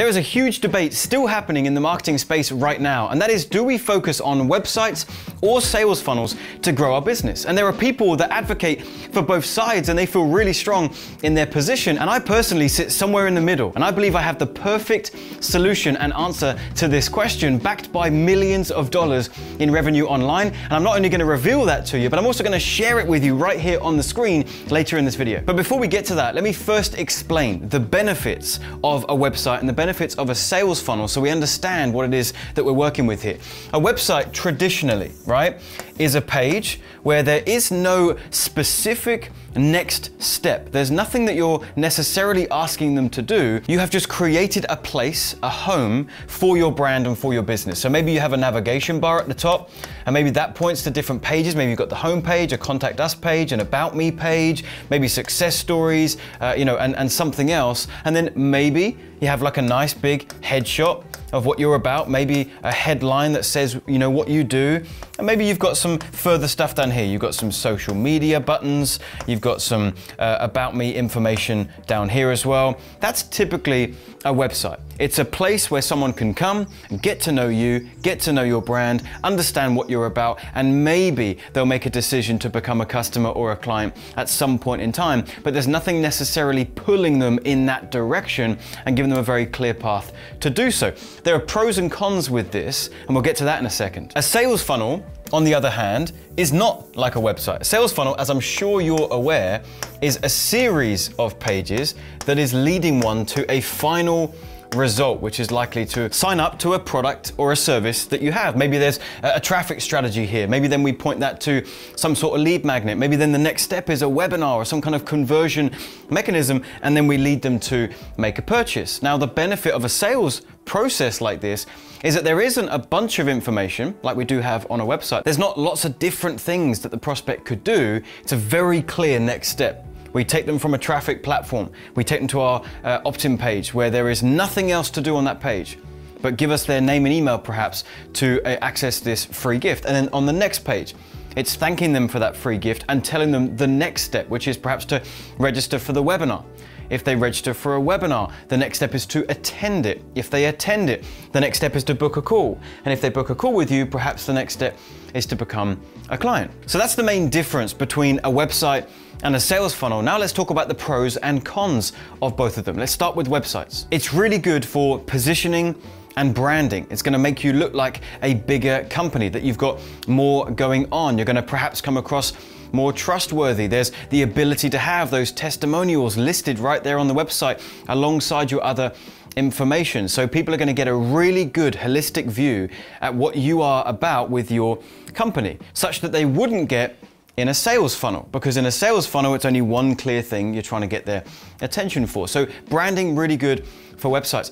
There is a huge debate still happening in the marketing space right now, and that is, do we focus on websites or sales funnels to grow our business? And there are people that advocate for both sides and they feel really strong in their position, and I personally sit somewhere in the middle, and I believe I have the perfect solution and answer to this question, backed by millions of dollars in revenue online. And I'm not only going to reveal that to you, but I'm also going to share it with you right here on the screen later in this video. But before we get to that, let me first explain the benefits of a website and the benefits of a sales funnel, so we understand what it is that we're working with here. A website traditionally, right, is a page where there is no specific next step. There's nothing that you're necessarily asking them to do. You have just created a place, a home for your brand and for your business. So maybe you have a navigation bar at the top, and maybe that points to different pages. Maybe you've got the home page, a contact us page, an about me page, maybe success stories, and something else. And then maybe you have like a nice big headshot of what you're about, maybe a headline that says, you know, what you do. And maybe you've got some further stuff down here. You've got some social media buttons. You've got some about me information down here as well. That's typically a website. It's a place where someone can come and get to know you, get to know your brand, understand what you're about, and maybe they'll make a decision to become a customer or a client at some point in time. But there's nothing necessarily pulling them in that direction and giving them a very clear path to do so. There are pros and cons with this, and we'll get to that in a second. A sales funnel, on the other hand, is not like a website. A sales funnel, as I'm sure you're aware, is a series of pages that is leading one to a final result, which is likely to sign up to a product or a service that you have. Maybe there's a traffic strategy here. Maybe then we point that to some sort of lead magnet. Maybe then the next step is a webinar or some kind of conversion mechanism, and then we lead them to make a purchase. Now, the benefit of a sales process like this is that there isn't a bunch of information like we do have on a website. There's not lots of different things that the prospect could do. It's a very clear next step. We take them from a traffic platform. We take them to our opt-in page where there is nothing else to do on that page, but give us their name and email perhaps to access this free gift. And then on the next page, it's thanking them for that free gift and telling them the next step, which is perhaps to register for the webinar. If they register for a webinar, the next step is to attend it. If they attend it, the next step is to book a call. And if they book a call with you, perhaps the next step is to become a client. So that's the main difference between a website and a sales funnel. Now let's talk about the pros and cons of both of them. Let's start with websites. It's really good for positioning and branding. It's going to make you look like a bigger company, that you've got more going on. You're going to perhaps come across more trustworthy. There's the ability to have those testimonials listed right there on the website alongside your other information. So people are going to get a really good holistic view at what you are about with your company, such that they wouldn't get in a sales funnel, because in a sales funnel, it's only one clear thing you're trying to get their attention for. So branding, really good for websites.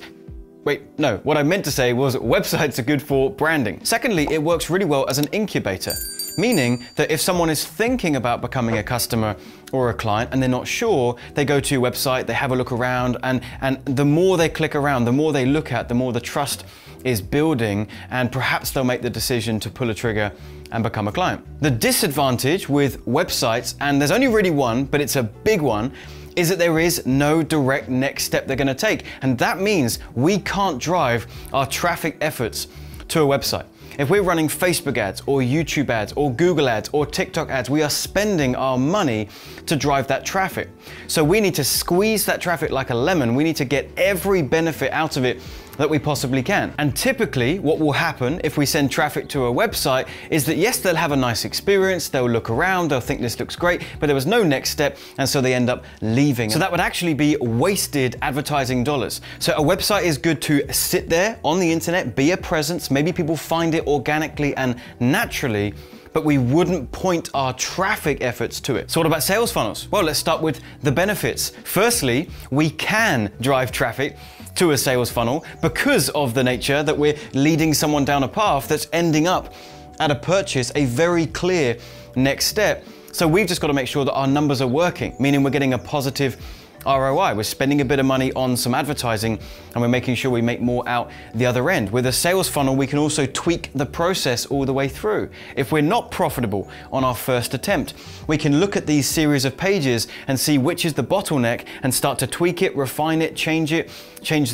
Wait, no, what I meant to say was websites are good for branding. Secondly, it works really well as an incubator, meaning that if someone is thinking about becoming a customer or a client and they're not sure, they go to your website, they have a look around, and the more they click around, the more they look at, the more the trust is building, and perhaps they'll make the decision to pull a trigger and become a client. The disadvantage with websites, and there's only really one, but it's a big one, is that there is no direct next step they're going to take. And that means we can't drive our traffic efforts to a website. If we're running Facebook ads or YouTube ads or Google ads or TikTok ads, we are spending our money to drive that traffic. So we need to squeeze that traffic like a lemon. We need to get every benefit out of it that we possibly can. And typically what will happen if we send traffic to a website is that yes, they'll have a nice experience, they'll look around, they'll think this looks great, but there was no next step, and so they end up leaving. So that would actually be wasted advertising dollars. So a website is good to sit there on the internet, be a presence, maybe people find it organically and naturally, but we wouldn't point our traffic efforts to it. So what about sales funnels? Well, let's start with the benefits. Firstly, we can drive traffic to a sales funnel because of the nature that we're leading someone down a path that's ending up at a purchase, a very clear next step. So we've just got to make sure that our numbers are working, meaning we're getting a positive ROI. We're spending a bit of money on some advertising and we're making sure we make more out the other end. With a sales funnel, we can also tweak the process all the way through. If we're not profitable on our first attempt, we can look at these series of pages and see which is the bottleneck and start to tweak it, refine it, change the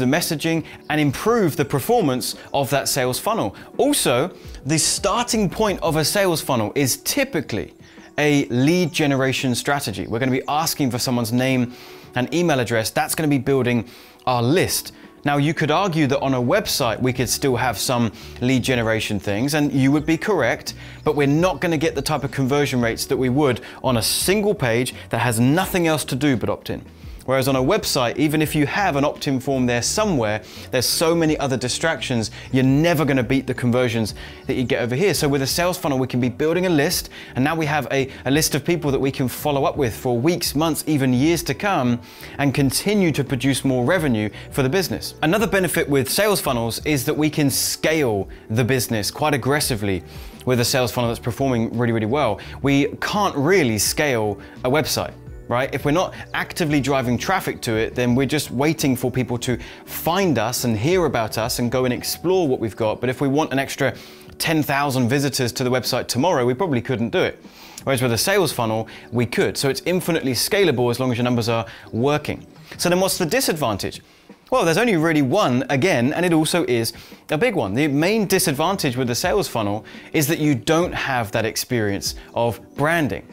messaging and improve the performance of that sales funnel. Also, the starting point of a sales funnel is typically a lead generation strategy. We're going to be asking for someone's name and email address. That's going to be building our list. Now, you could argue that on a website, we could still have some lead generation things, and you would be correct, but we're not going to get the type of conversion rates that we would on a single page that has nothing else to do but opt-in. Whereas on a website, even if you have an opt-in form there somewhere, there's so many other distractions, you're never gonna beat the conversions that you get over here. So with a sales funnel, we can be building a list, and now we have a list of people that we can follow up with for weeks, months, even years to come, and continue to produce more revenue for the business. Another benefit with sales funnels is that we can scale the business quite aggressively with a sales funnel that's performing really, really well. We can't really scale a website. Right? If we're not actively driving traffic to it, then we're just waiting for people to find us and hear about us and go and explore what we've got. But if we want an extra 10,000 visitors to the website tomorrow, we probably couldn't do it. Whereas with a sales funnel, we could. So it's infinitely scalable as long as your numbers are working. So then what's the disadvantage? Well, there's only really one, again, and it also is a big one. The main disadvantage with the sales funnel is that you don't have that experience of branding.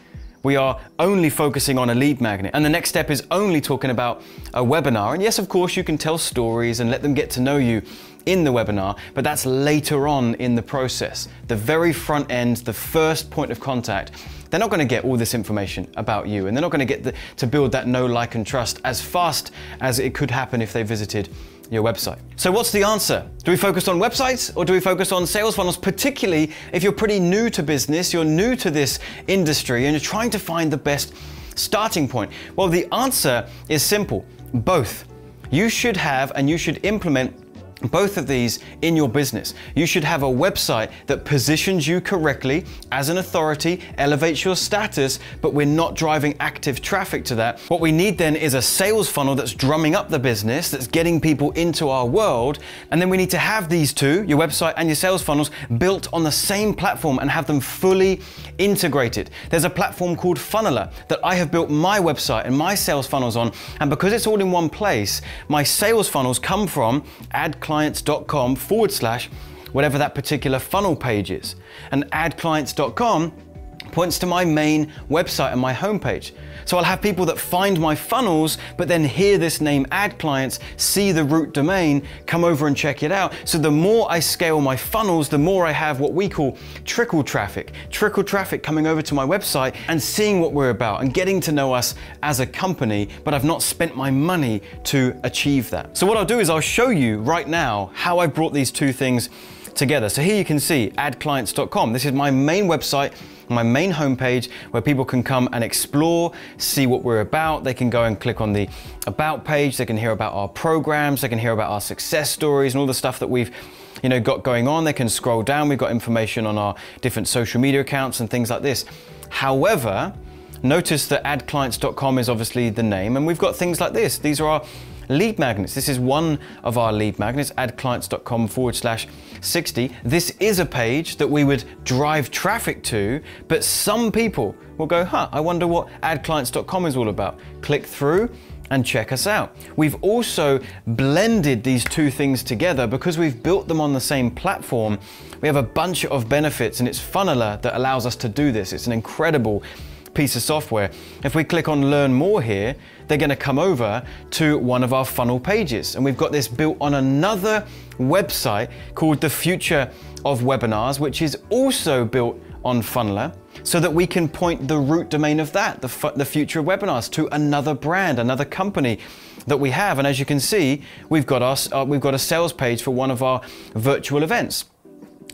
We are only focusing on a lead magnet. And the next step is only talking about a webinar. And yes, of course, you can tell stories and let them get to know you in the webinar, but that's later on in the process. The very front end, the first point of contact, they're not gonna get all this information about you, and they're not gonna get to build that know, like, and trust as fast as it could happen if they visited your website. So what's the answer? Do we focus on websites or do we focus on sales funnels? Particularly if you're pretty new to business, you're new to this industry and you're trying to find the best starting point. Well, the answer is simple, both. You should have and you should implement both of these in your business. You should have a website that positions you correctly as an authority, elevates your status, but we're not driving active traffic to that. What we need then is a sales funnel that's drumming up the business, that's getting people into our world. And then we need to have these two, your website and your sales funnels, built on the same platform and have them fully integrated. There's a platform called Funnelr that I have built my website and my sales funnels on. And because it's all in one place, my sales funnels come from AdClients.com/ whatever that particular funnel page is. And AdClients.com points to my main website and my homepage. So I'll have people that find my funnels, but then hear this name AdClients, see the root domain, come over and check it out. So the more I scale my funnels, the more I have what we call trickle traffic coming over to my website and seeing what we're about and getting to know us as a company, but I've not spent my money to achieve that. So what I'll do is I'll show you right now how I brought these two things together. So here you can see AdClients.com. This is my main website, my main homepage, where people can come and explore, see what we're about. They can go and click on the About page. They can hear about our programs. They can hear about our success stories and all the stuff that we've got going on. They can scroll down. We've got information on our different social media accounts and things like this. However, notice that AdClients.com is obviously the name, and we've got things like this. These are our lead magnets. This is one of our lead magnets, AdClients.com/60. This is a page that we would drive traffic to, but some people will go, huh, I wonder what AdClients.com is all about. Click through and check us out. We've also blended these two things together because we've built them on the same platform. We have a bunch of benefits, and it's Funnelr that allows us to do this. It's an incredible piece of software. If we click on learn more here, they're going to come over to one of our funnel pages. And we've got this built on another website called the Future of Webinars, which is also built on Funnelr, so that we can point the root domain of that, the Future of Webinars, to another brand, another company that we have. And as you can see, we've got a sales page for one of our virtual events.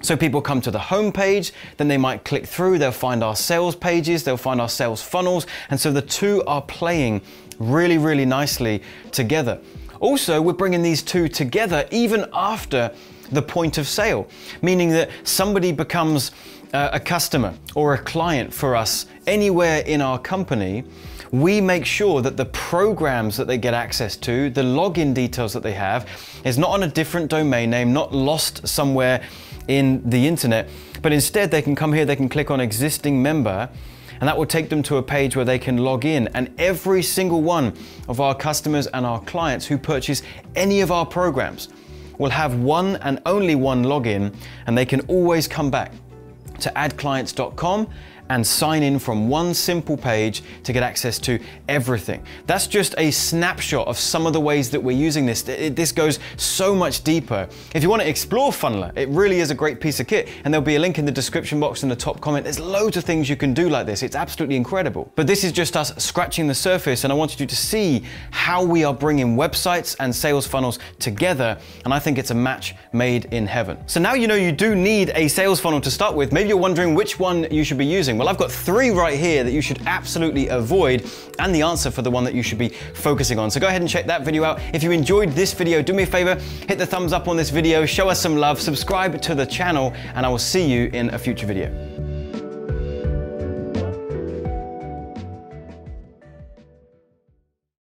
So people come to the homepage, then they might click through, they'll find our sales pages, they'll find our sales funnels. And so the two are playing really, really nicely together. Also, we're bringing these two together even after the point of sale, meaning that somebody becomes a customer or a client for us anywhere in our company, we make sure that the programs that they get access to, the login details that they have, is not on a different domain name, not lost somewhere in the internet, but instead they can come here, they can click on existing member, and that will take them to a page where they can log in. And every single one of our customers and our clients who purchase any of our programs will have one and only one login, and they can always come back to adclients.com and sign in from one simple page to get access to everything. That's just a snapshot of some of the ways that we're using this. This goes so much deeper. If you want to explore Funnelr, it really is a great piece of kit, and there'll be a link in the description box in the top comment. There's loads of things you can do like this. It's absolutely incredible. But this is just us scratching the surface, and I wanted you to see how we are bringing websites and sales funnels together, and I think it's a match made in heaven. So now you know you do need a sales funnel to start with. Maybe you're wondering which one you should be using. Well, I've got three right here that you should absolutely avoid, and the answer for the one that you should be focusing on. So go ahead and check that video out. If you enjoyed this video, do me a favor, hit the thumbs up on this video, show us some love, subscribe to the channel, and I will see you in a future video.